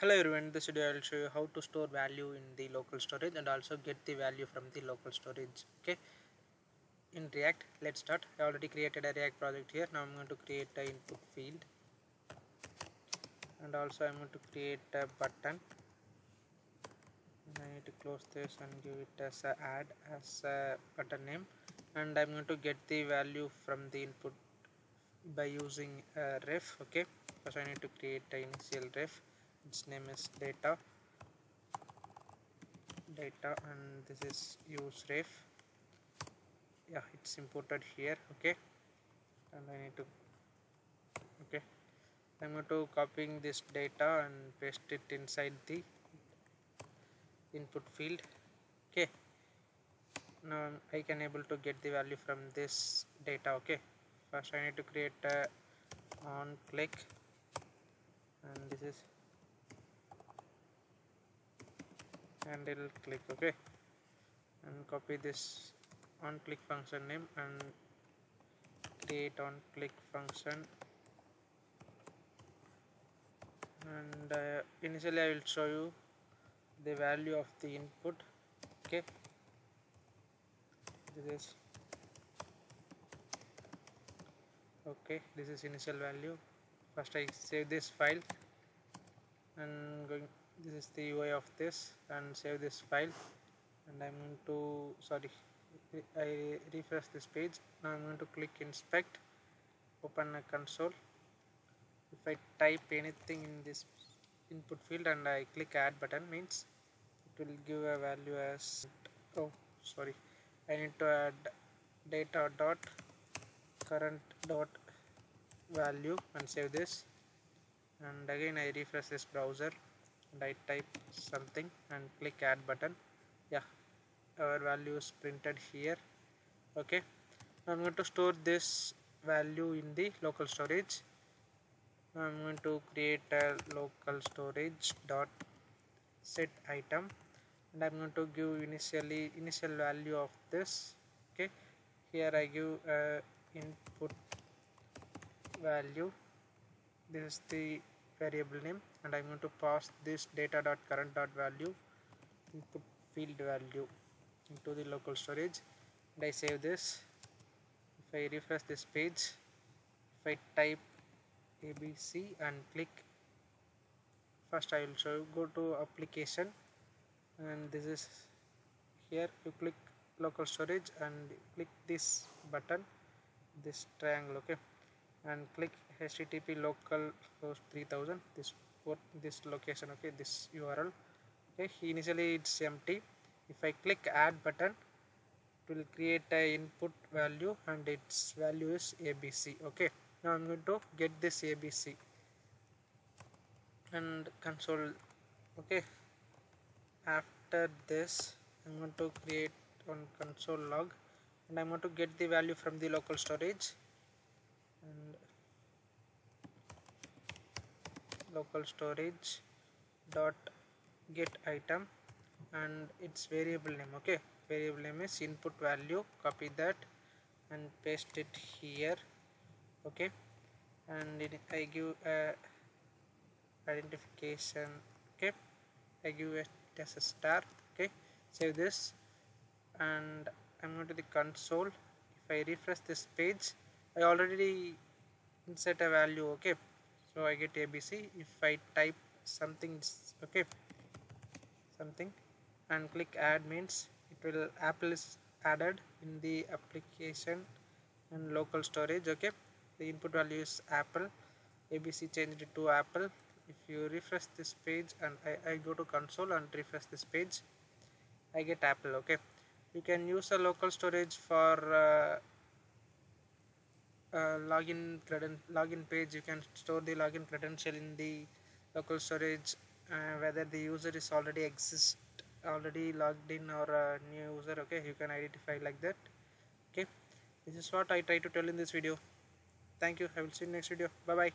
Hello everyone, in this video I will show you how to store value in the local storage and also get the value from the local storage. Okay, in React, let's start. I already created a React project here. Now I'm going to create an input field and also I'm going to create a button. I need to close this and give it as a add as a button name, and I'm going to get the value from the input by using a ref. Okay, because I need to create an initial ref. Its name is data and this is use ref. Yeah, it's imported here. Okay, and I need to I'm going to copying this data and paste it inside the input field. Okay, now I can able to get the value from this data. Okay, first I need to create a on click and this is and it will click. Okay, and copy this on click function name and create on click function, and initially I will show you the value of the input. Okay, this is initial value. First I save this file and this is the UI of this, and save this file, and I'm going to I refresh this page. Now I'm going to click inspect, open a console. If I type anything in this input field and I click add button, means it will give a value as I need to add data dot current dot value and save this, and again I refresh this browser. And I type something and click add button. Yeah, our value is printed here. Okay, now I'm going to store this value in the local storage. Now I'm going to create a local storage dot set item, and I'm going to give initial value of this. Okay, here I give input value. This is the variable name, and I'm going to pass this data.current.value input field value into the local storage, and I save this. If I refresh this page, if I type ABC and click, first I will show you, go to application, and this is here. You click local storage and click this button, this triangle. Okay, and click HTTP local host 3000, this location. Okay, this URL. Okay, initially it's empty. If I click add button, it will create a input value and its value is ABC. Okay, now I'm going to get this ABC and console. Okay, after this I'm going to create on console log, and I'm going to get the value from the local storage. And local storage dot get item and its variable name. Okay, variable name is input value. Copy that and paste it here. Okay, and I give a identification. Okay, I give it as a star. Okay, save this, and I'm going to the console. If I refresh this page, I already insert a value. Okay, so I get ABC. If I type something, and click add, means it will Apple is added in the application and local storage. Okay, the input value is Apple. ABC changed to Apple. If you refresh this page and I go to console and refresh this page, I get Apple. Okay, you can use a local storage for login page. You can store the login credential in the local storage, whether the user is already logged in or a new user. Okay, you can identify like that. Okay, this is what I try to tell in this video. Thank you. I will see you in next video. Bye bye.